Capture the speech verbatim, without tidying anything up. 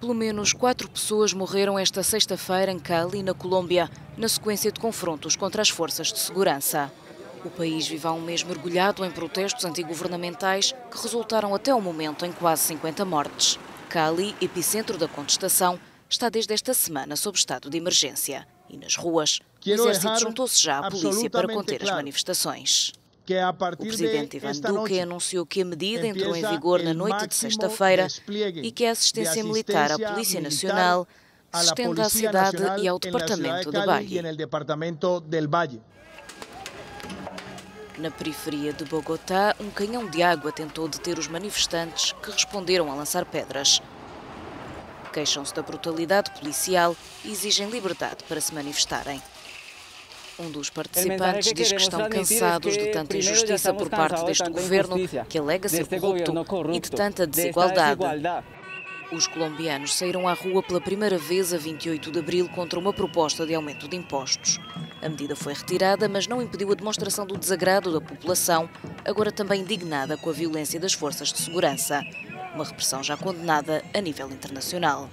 Pelo menos quatro pessoas morreram esta sexta-feira em Cali, na Colômbia, na sequência de confrontos contra as forças de segurança. O país vive há um mês mergulhado em protestos antigovernamentais que resultaram até o momento em quase cinquenta mortes. Cali, epicentro da contestação, está desde esta semana sob estado de emergência. E nas ruas, o exército juntou-se já à polícia para conter as manifestações. O presidente Iván Duque anunciou que a medida entrou em vigor na noite de sexta-feira e que a assistência militar à Polícia Nacional se estende à cidade e ao departamento de Valle. Na periferia de Bogotá, um canhão de água tentou deter os manifestantes, que responderam a lançar pedras. Queixam-se da brutalidade policial e exigem liberdade para se manifestarem. Um dos participantes diz que estão cansados de tanta injustiça por parte deste governo, que alega ser corrupto, e de tanta desigualdade. Os colombianos saíram à rua pela primeira vez a vinte e oito de abril contra uma proposta de aumento de impostos. A medida foi retirada, mas não impediu a demonstração do desagrado da população, agora também indignada com a violência das forças de segurança. Uma repressão já condenada a nível internacional.